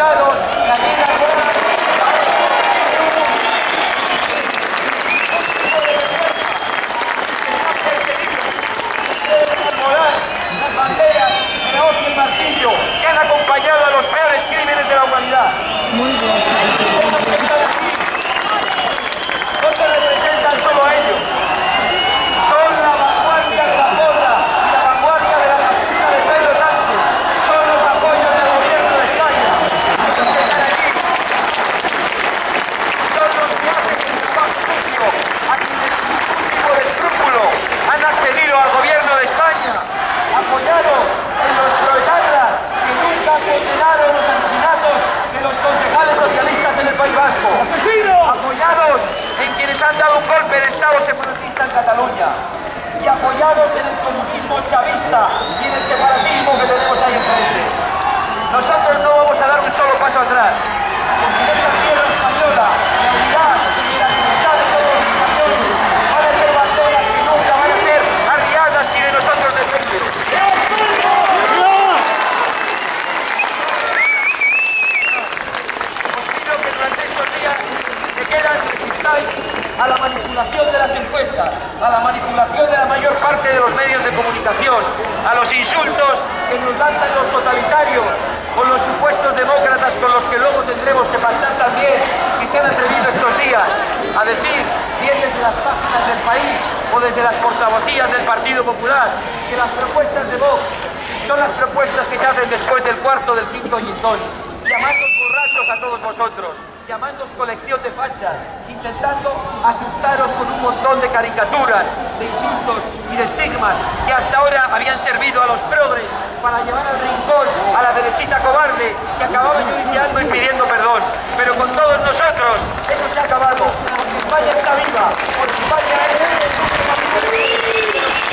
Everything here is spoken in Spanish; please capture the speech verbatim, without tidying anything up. expulsados, las islas fueron las banderas, la hoz y el martillo que han acompañado a los peores crímenes de la humanidad. Muy bien. País Vasco, ¡asesinos! Apoyados en quienes han dado un golpe de Estado separatista en Cataluña y apoyados en el comunismo chavista y en el separatismo que tenemos ahí enfrente. Nosotros no vamos a dar un solo paso atrás, porque esta tierra española, la unidad y la libertad de todos los españoles van a ser banderas que nunca van a ser arriadas si de nosotros depende. A la manipulación de las encuestas, a la manipulación de la mayor parte de los medios de comunicación, a los insultos que nos lanzan los totalitarios con los supuestos demócratas con los que luego tendremos que pactar también y se han atrevido estos días a decir, bien desde las páginas del País o desde las portavocías del Partido Popular, que las propuestas de Vox son las propuestas que se hacen después del cuarto del quinto gintón, llamando borrachos a todos vosotros, llamándos colección de fachas, intentando asustaros con un montón de caricaturas, de insultos y de estigmas que hasta ahora habían servido a los progres para llevar al rincón a la derechita cobarde que acababa lloriqueando y pidiendo perdón. Pero con todos nosotros eso se ha acabado, porque España está viva, porque España es el